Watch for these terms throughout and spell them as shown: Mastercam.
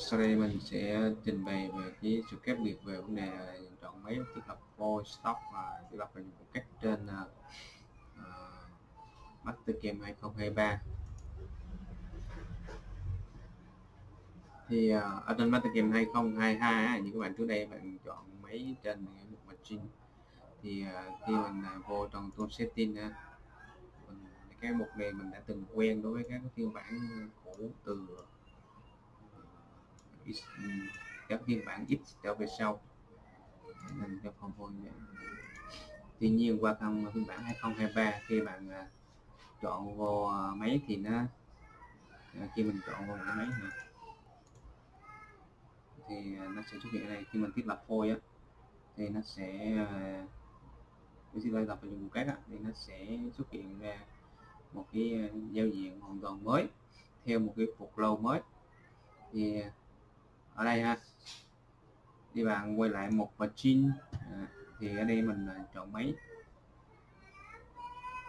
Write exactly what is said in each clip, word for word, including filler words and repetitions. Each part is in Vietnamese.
Sau đây mình sẽ trình bày về cái sự khác biệt về vấn đề chọn máy thiết lập voice stop và thiết lập những cách trên uh, Mastercam hai không hai ba. Thì uh, ở trên Mastercam hai không hai hai như các bạn trước đây bạn chọn máy trên một machine thì uh, khi mình uh, vô trong tool setting uh, mình, cái mục này mình đã từng quen đối với các phiên bản cũ từ các phiên bản ít trở về sau nên cho không vô. Tuy nhiên qua căn phiên bản hai không hai ba khi bạn chọn vô máy thì nó khi mình chọn vào máy này, thì nó sẽ xuất hiện ở đây. Khi mình thiết lập phôi á thì nó sẽ khi mình lập vào dụng cụ cách á thì nó sẽ xuất hiện ra một cái giao diện hoàn toàn mới theo một cái flow mới. Thì ở đây ha, thì bạn quay lại một machine à, thì ở đây mình chọn máy,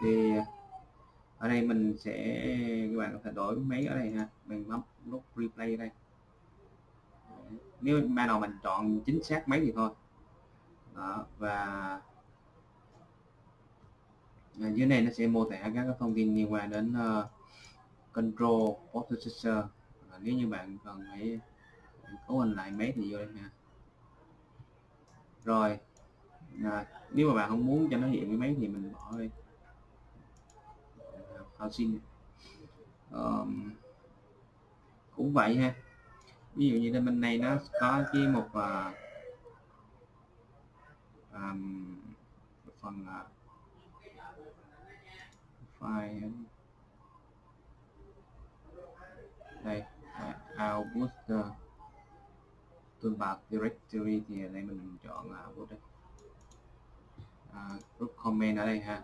thì ở đây mình sẽ các bạn có thể đổi máy ở đây ha, mình bấm nút replay ở đây. Nếu ban đầu mình chọn chính xác máy thì thôi. Đó, và dưới này nó sẽ mô tả các thông tin liên quan đến uh, control processor. À, nếu như bạn cần phải cấu hình lại máy thì vô đây nha. Rồi à, nếu mà bạn không muốn cho nó hiện với máy thì mình bỏ đi. Thao xin um, cũng vậy ha. Ví dụ như bên này nó có cái một uh, um, phần uh, file đây uh, output uh, toolbar directory thì ở đây mình chọn là output đây. Uh, group comment ở đây ha.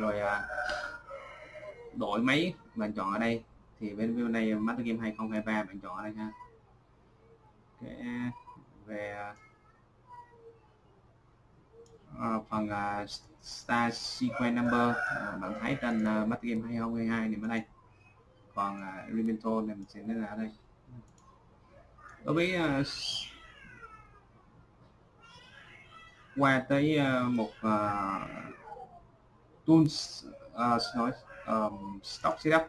Rồi uh, đổi máy bạn chọn ở đây thì bên bên này Mastercam hai không hai ba bạn chọn ở đây ha. Cái về uh, phần uh, star sequence number uh, bạn thấy trên uh, Mastercam hai không hai hai này ở đây, còn uh, elemental này mình sẽ nên là ở đây. Đối với uh, qua tới uh, một uh, tools uh, nói, um, stock setup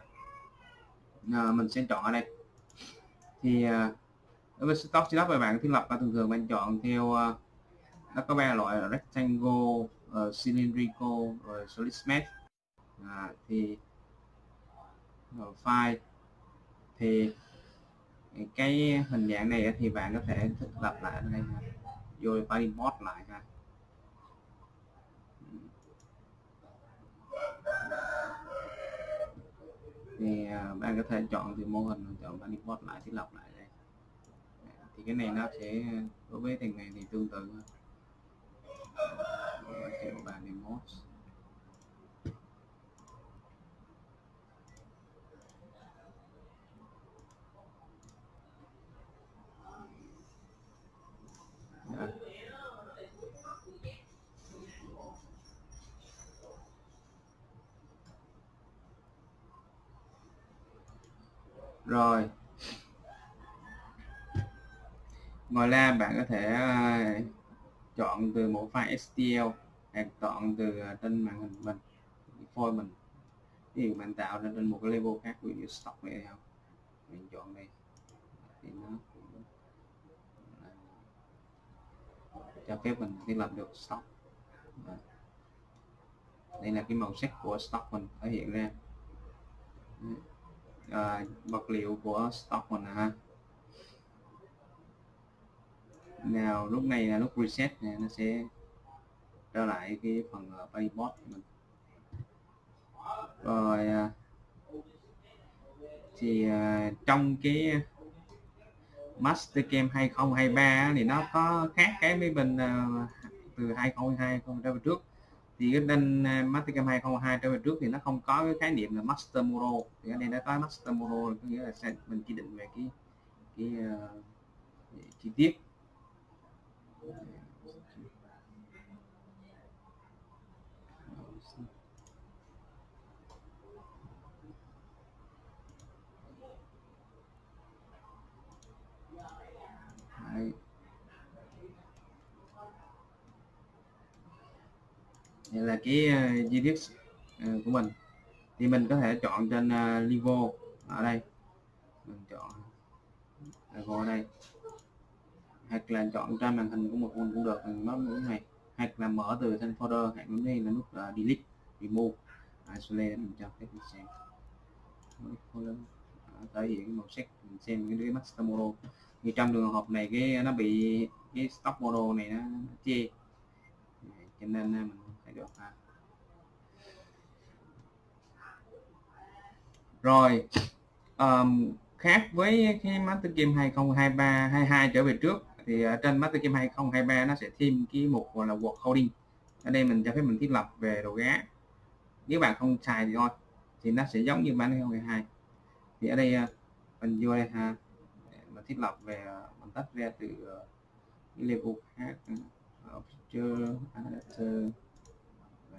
uh, mình sẽ chọn ở đây. Thì uh, đối với stock setup các bạn thiết lập và thường thường bạn chọn theo uh, nó có ba loại là rectangle, uh, cylindrical, rồi uh, solid mesh. Uh, thì uh, file thì cái hình dạng này thì bạn có thể thiết lập lại đây ha, vô file import lại ha. Thì bạn có thể chọn từ mô hình, chọn file import lại, thiết lập lại đây. Thì cái này nó sẽ đối với thằng này thì tương tự ha. Kiểu bạn import. Rồi ngoài ra bạn có thể chọn từ mẫu file ét tê lờ hoặc chọn từ trên màn hình mình, phôi mình, thì bạn tạo ra trên một cái level khác, ví dụ stock này không, mình chọn đây thì nó cũng cho phép mình thiết lập được stock. Đây là cái màu sắc của stock mình thể hiện ra. À, vật liệu của stock mình ha. Nào lúc này là lúc reset này, nó sẽ trở lại cái phần payboard của mình. Rồi thì trong cái Mastercam hai không hai ba thì nó có khác cái với mình từ hai không hai hai trở về trước. Thì cái tên Mastercam hai không hai hai trở về trước thì nó không có cái khái niệm là master model. Thì ở đây nó có master model có nghĩa là mình chỉ định về cái cái uh, chi tiết. là cái di uh, của mình, thì mình có thể chọn trên uh, level ở đây, mình chọn level ở đây, hoặc là chọn ra màn hình của một con cũng được, nó cũng này, hoặc là mở từ thanh folder, hãy bấm đây là nút uh, delete, remove, isolate để mình cho phép mình xem. Tại vì màu sắc mình xem cái master model, thì trong trường hợp này cái nó bị cái stock model này nó, nó chê, cho nên mình không thể được ha. Rồi um, khác với cái Mastercam hai không hai ba hai hai trở về trước, thì ở trên Mastercam hai không hai ba nó sẽ thêm cái mục gọi là word coding. Ở đây mình cho phép mình thiết lập về đồ gá, nếu bạn không xài thì thôi, thì nó sẽ giống như bản hai không hai hai. Thì ở đây mình vô đây ha, mình thiết lập về, mình tách ra từ cái level khác, Observer, Adapter và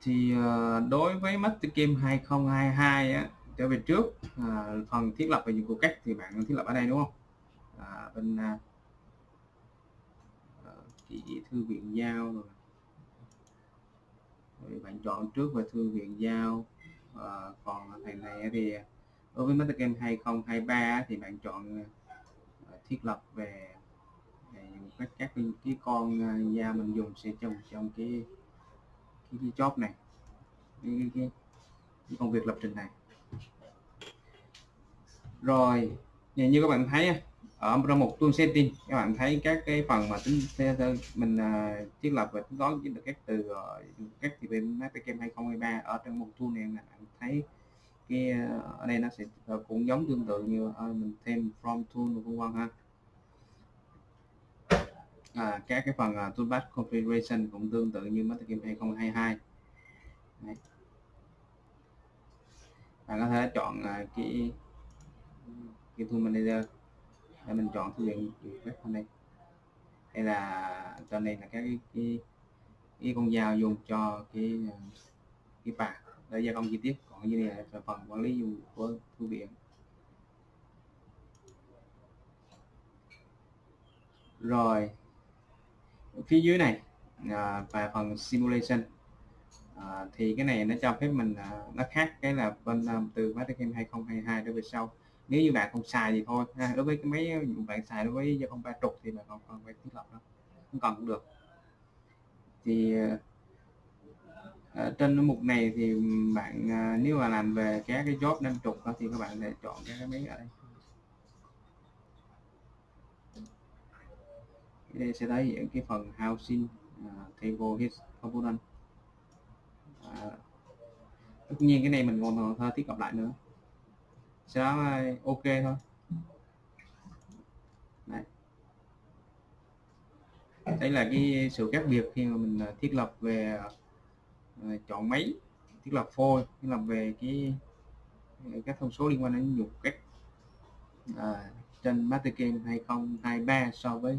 thì đối với Mastercam hai không hai hai á, trở về trước phần thiết lập về dụng cụ cách thì bạn thiết lập ở đây đúng không, à, bên à, chỉ thư viện giao rồi. Rồi bạn chọn trước về thư viện giao, à, còn thầy này thì đối với Mastercam hai không hai ba thì bạn chọn thiết lập về các các cái con da mình dùng sẽ trồng trong cái cái, cái job này, cái, cái, cái công việc lập trình này. Rồi như các bạn thấy ở trong mục tool setting, các bạn thấy các cái phần mà tính mình uh, thiết lập và tính toán được các từ các thì bên Mastercam hai không hai ba ở trong mục tool này bạn thấy cái ở đây nó sẽ cũng giống tương tự như uh, mình thêm from tool của Quang ha. À, các cái phần uh, toolbar configuration cũng tương tự như Mastercam hai không hai hai. Đấy. Bạn có thể chọn uh, cái cái tool manager để mình chọn thư viện web này, hay là cho nên là các cái, cái cái con dao dùng cho cái cái bảng để gia công chi tiết, còn như này là phần quản lý dùng của thư viện. Rồi phía dưới này à, và phần simulation à, thì cái này nó cho phép mình à, nó khác cái là bên à, từ Mastercam hai không hai hai đối với sau. Nếu như bạn không xài thì thôi ha, đối với cái mấy bạn xài đối với giao không ba trục thì bạn còn còn phải thiết lập đó, không cần cũng được. Thì à, trên mục này thì bạn à, nếu mà làm về các cái job năm trục đó thì các bạn sẽ chọn các cái mấy ở đây. Đây sẽ thấy những cái phần housing, uh, table his component. Uh, tất nhiên cái này mình còn hơi thiết lập lại nữa. Sau đó uh, ok thôi. Đấy. Đây là cái sự khác biệt khi mà mình uh, thiết lập về uh, chọn máy, thiết lập phôi, thiết lập về cái các thông số liên quan đến dụng cách uh, trên Mastercam hai không hai ba so với